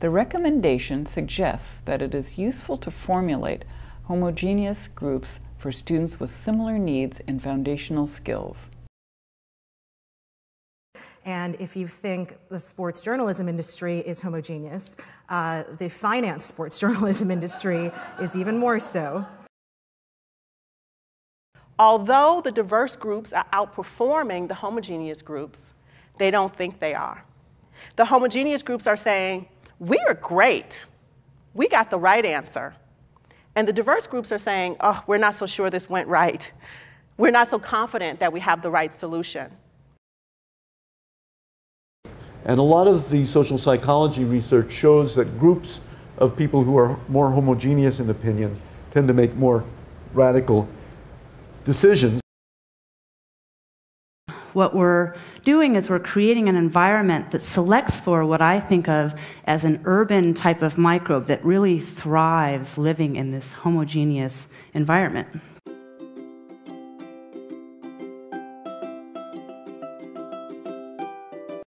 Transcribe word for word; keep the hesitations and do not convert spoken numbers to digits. The recommendation suggests that it is useful to formulate homogeneous groups for students with similar needs and foundational skills. And if you think the sports journalism industry is homogeneous, uh, the finance sports journalism industry is even more so. Although the diverse groups are outperforming the homogeneous groups, they don't think they are. The homogeneous groups are saying, we are great. We got the right answer. And the diverse groups are saying, oh, we're not so sure this went right. We're not so confident that we have the right solution. And a lot of the social psychology research shows that groups of people who are more homogeneous in opinion tend to make more radical decisions. What we're doing is we're creating an environment that selects for what I think of as an urban type of microbe that really thrives living in this homogeneous environment.